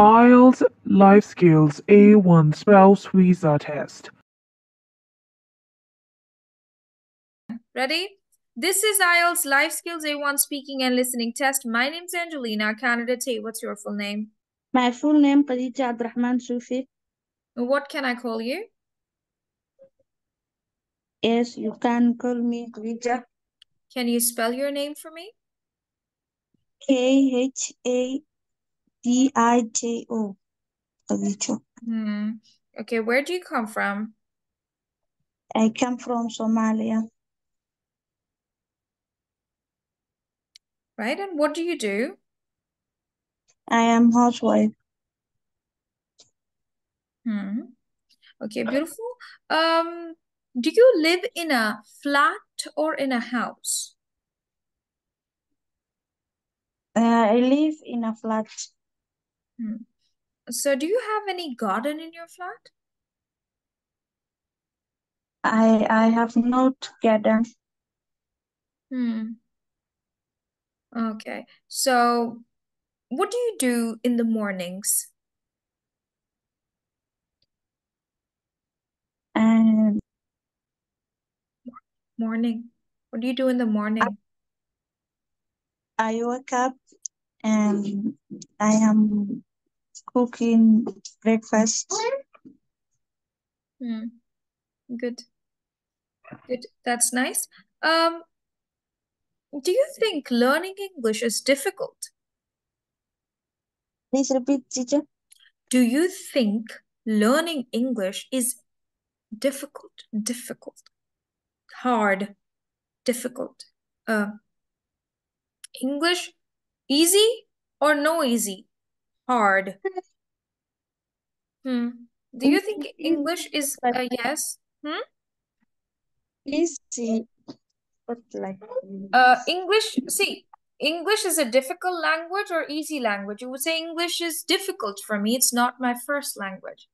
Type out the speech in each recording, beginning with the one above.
IELTS Life Skills A1 Spouse Visa Test. Ready? This is IELTS Life Skills A1 Speaking and Listening Test. My name's Angelina, candidate A. What's your full name? My full name, Khadija Abdirahman Sufi. What can I call you? Yes, you can call me Khadija. Can you spell your name for me? Khadijo. Khadijo. Okay, where do you come from? I come from Somalia. Right, and what do you do? I am housewife. Okay, beautiful. Do you live in a flat or in a house? I live in a flat. So do you have any garden in your flat? I have not garden. Okay, so what do you do in the mornings? Morning. What do you do in the morning? I wake up and I am cooking breakfast. Good. Good. That's nice. Do you think learning English is difficult? Please repeat, teacher. Do you think learning English is difficult, hard, difficult? English, easy or no easy? Hard. Do you think English is a yes? Easy. English is a difficult language or easy language? You would say English is difficult for me. It's not my first language.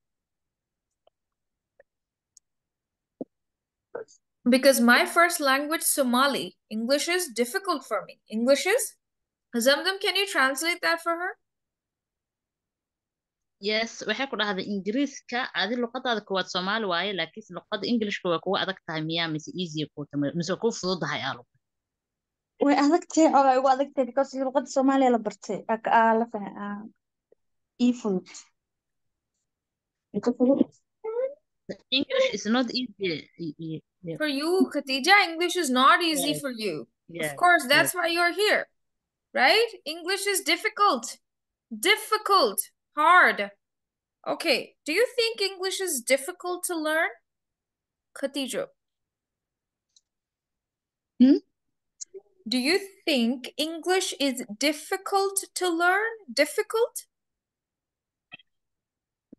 Because my first language, Somali, English is difficult for me. English is... Zamzam, can you translate that for her? Yes, we have English. English is not easy. For you, Khadija, English is not easy for you. Of course, that's why you're here, right? English is difficult. Difficult. Hard. Okay, do you think English is difficult to learn, Khadija? Do you think English is difficult to learn? Difficult?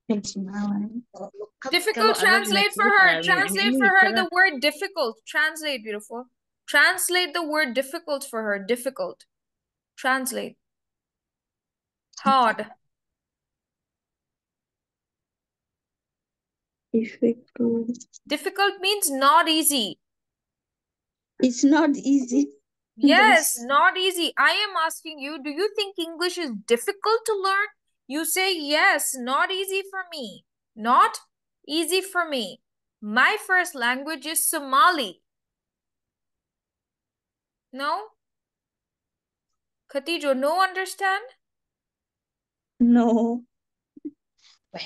Difficult, translate for her. Translate for her the word difficult. Translate, beautiful. Translate the word difficult for her. Difficult. Translate. Hard. Difficult. Difficult means not easy. It's not easy. Yes, not easy. I am asking you, do you think English is difficult to learn? You say, yes, not easy for me. Not easy for me. My first language is Somali. No? Khadija, no understand? No. Not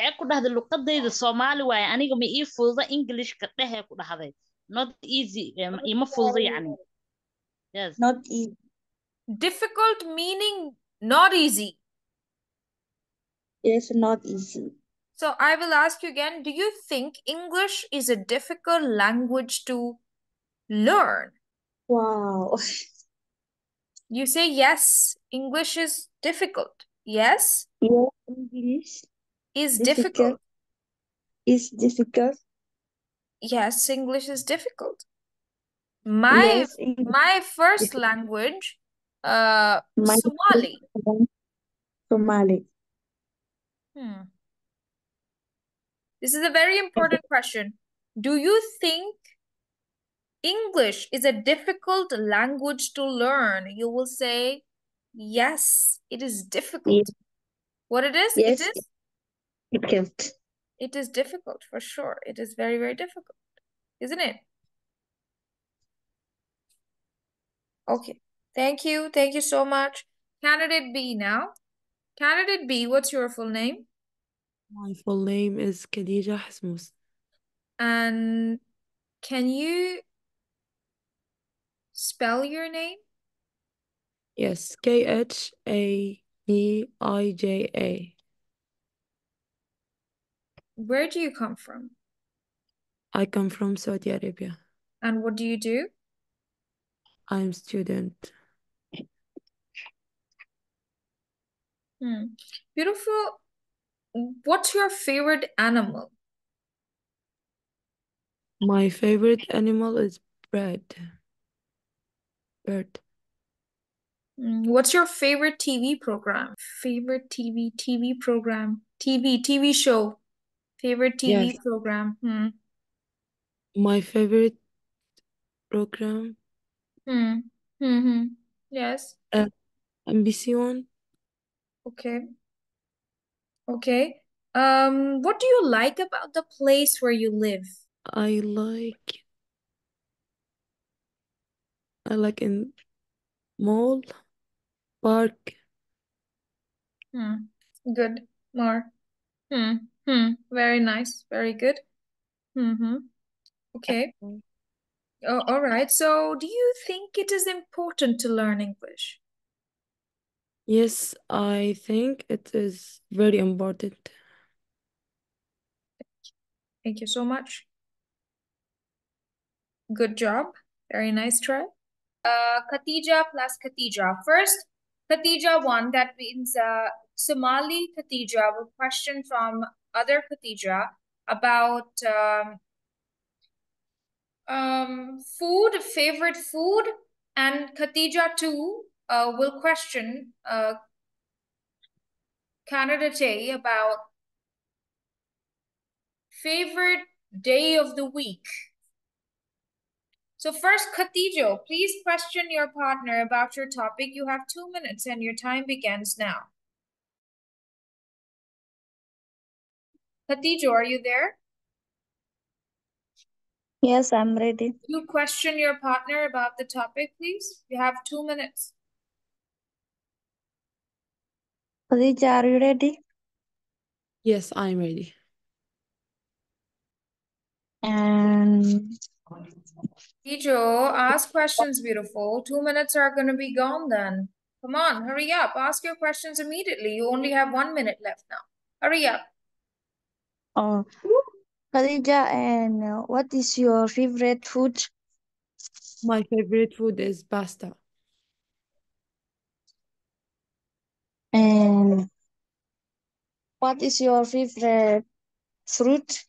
easy. Yes. Not easy. Difficult meaning not easy. Yes, not easy. So I will ask you again, do you think English is a difficult language to learn? Wow. You say yes, English is difficult. Yes? Yes, English is difficult. Is difficult. Yes, English is difficult. My first language, Somali. Somali. This is a very important question. Do you think English is a difficult language to learn? You will say, yes, it is difficult. What it is? Yes. It is difficult. It is difficult for sure. It is very, very difficult, isn't it? Okay. Thank you. Thank you so much. Candidate B now. Candidate B, what's your full name? My full name is Khadija Hasmus. And can you spell your name? Yes, Khadija. Where do you come from? I come from Saudi Arabia. And what do you do? I'm a student. Beautiful. What's your favorite animal? My favorite animal is bird. What's your favorite TV program? Favorite TV program. TV show. Favorite TV program. My favorite program. Yes. MBC One. Okay. What do you like about the place where you live? I like in mall, park. Good. More. Very nice. Very good. Okay. Oh, all right. So, do you think it is important to learn English? Yes, I think it is very important. Thank you so much. Good job. Very nice try. Khadija plus Khadija. First, Khadija 1, that means Somali Khadija will question from other Khadija about food, favorite food, and Khadija 2 will question candidate A about favorite day of the week. So first, Khadija, please question your partner about your topic. You have 2 minutes and your time begins now. Khadija, are you there? Yes, I'm ready. You question your partner about the topic, please. You have 2 minutes. Khadija, are you ready? Yes, I'm ready. And... Khadija, ask questions, beautiful. 2 minutes are going to be gone then. Come on, hurry up. Ask your questions immediately. You only have 1 minute left now. Hurry up. Oh, Khadija, and what is your favorite food? My favorite food is pasta. And what is your favorite fruit?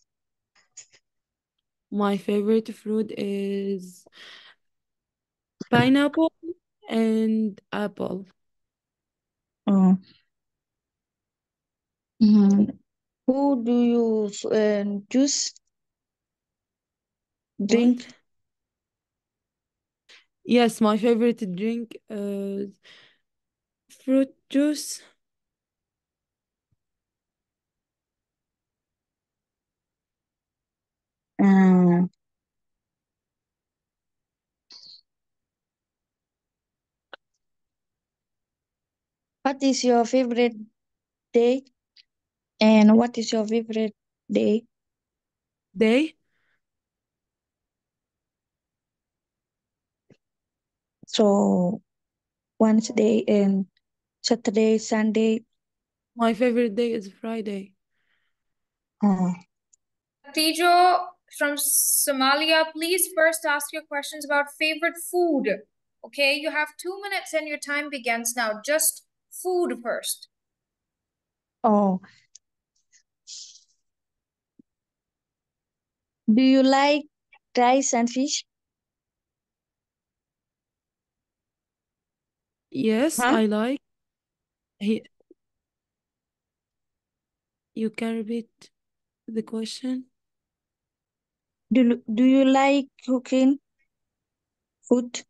My favorite fruit is pineapple and apple. Who do you choose? Drink? Yes, my favorite drink is fruit juice. What is your favorite day? And what is your favorite day? Day? So, Wednesday and Saturday, Sunday. My favorite day is Friday. Khadija from Somalia, please first ask your questions about favorite food. Okay, you have 2 minutes and your time begins now. Just food first. Do you like rice and fish? Yes, I like. You can repeat the question. Do you like cooking food?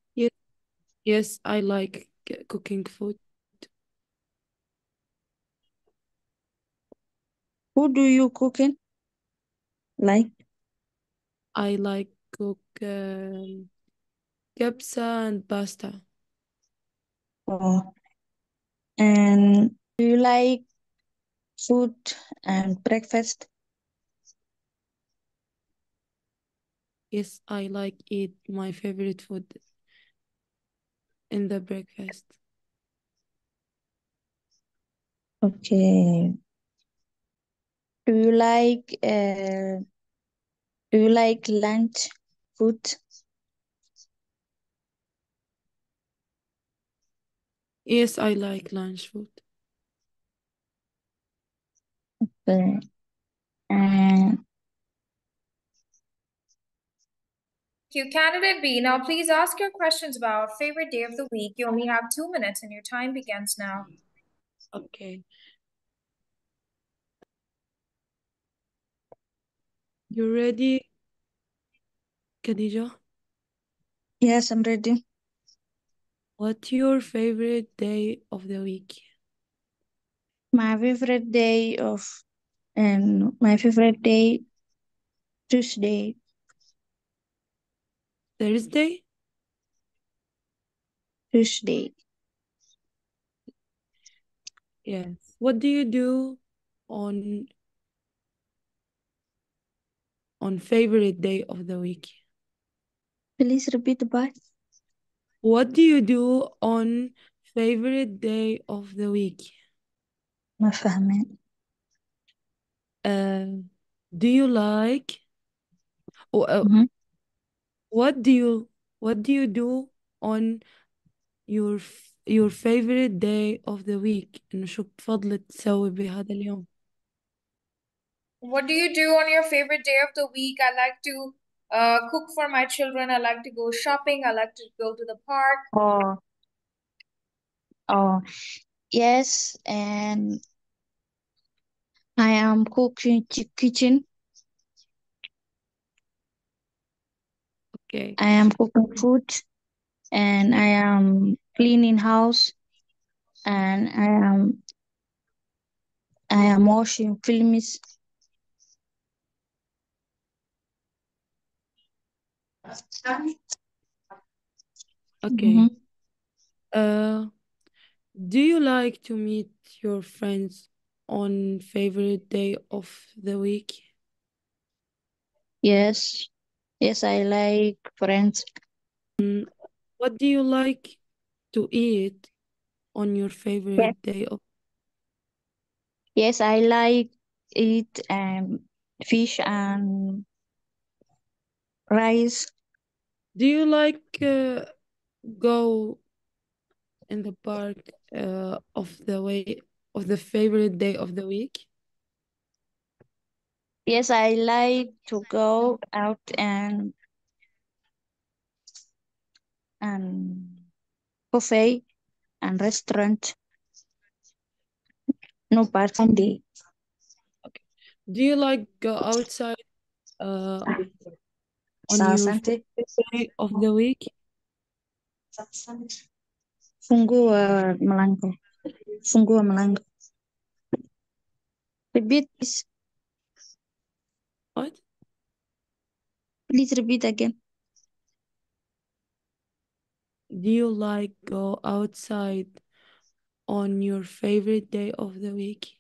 Yes, I like cooking food. Who do you cooking? Like? I like cook kebsa and pasta. Oh. And do you like food and breakfast? Yes, I like eat my favorite food in the breakfast. Okay. Do you like lunch food? Yes, I like lunch food. Okay. Thank you, candidate B. Now, please ask your questions about favorite day of the week. You only have 2 minutes and your time begins now. Okay. You ready, Khadija? Yes, I'm ready. What's your favorite day of the week? My favorite day Tuesday. Thursday? Tuesday. Yes. What do you do on favorite day of the week? Please repeat the part. What do you do on favorite day of the week? ما فهمت. Do you like? What do you do on your favorite day of the week? What do you do on your favorite day of the week? I like to cook for my children. I like to go shopping. I like to go to the park. Oh, yes, and I am cooking kitchen. Okay. I am cooking food, and I am cleaning house, and I am watching films. Okay. Mm-hmm. Do you like to meet your friends on favorite day of the week? Yes. Yes, I like friends. What do you like to eat on your favorite day of? Yes, I like eat fish and rice. Do you like go in the park of the favorite day of the week? Yes, I like to go out and buffet and restaurant. No park on day. Okay. Do you like go outside on your day of the week? Fungua Malango. Repeat this. What? Please repeat again. Do you like go outside on your favorite day of the week?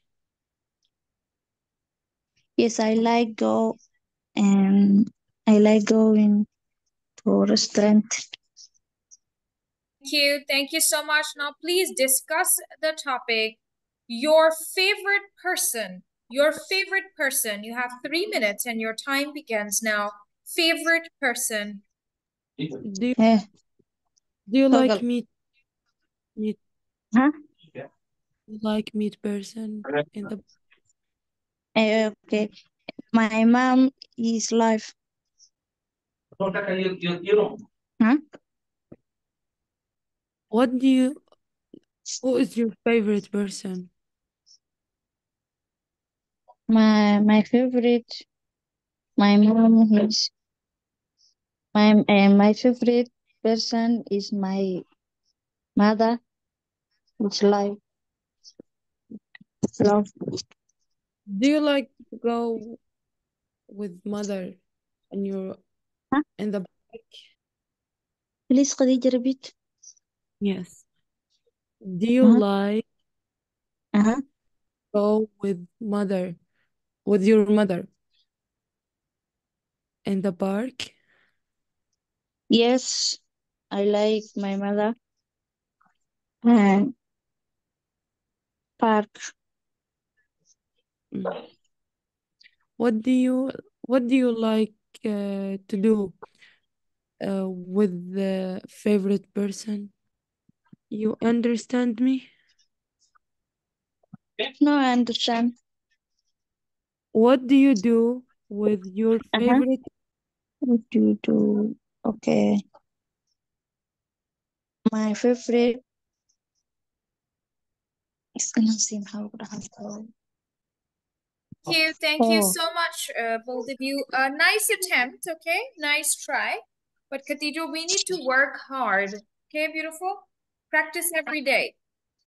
Yes, I like go and I like going to a restaurant. Thank you so much. Now please discuss the topic, your favorite person. You have 3 minutes and your time begins now. Favorite person. Do you like meat? Huh? Like meat person in the. Okay, my mom is live. Huh? Who is your favorite person? My favorite person is my mother, which I love. Do you like to go with mother and you're in the back? Please, Khadija, repeat. Yes. Do you like to go with mother, with your mother in the park? Yes, I like my mother and park. What do you like to do with the favorite person? You understand me? No, I understand. What do you do with your favorite? What do you do? Okay. My favorite. It's gonna seem how I have to. Thank you so much, both of you. Nice attempt, okay? Nice try. But Khadija, we need to work hard. Okay, beautiful? Practice every day.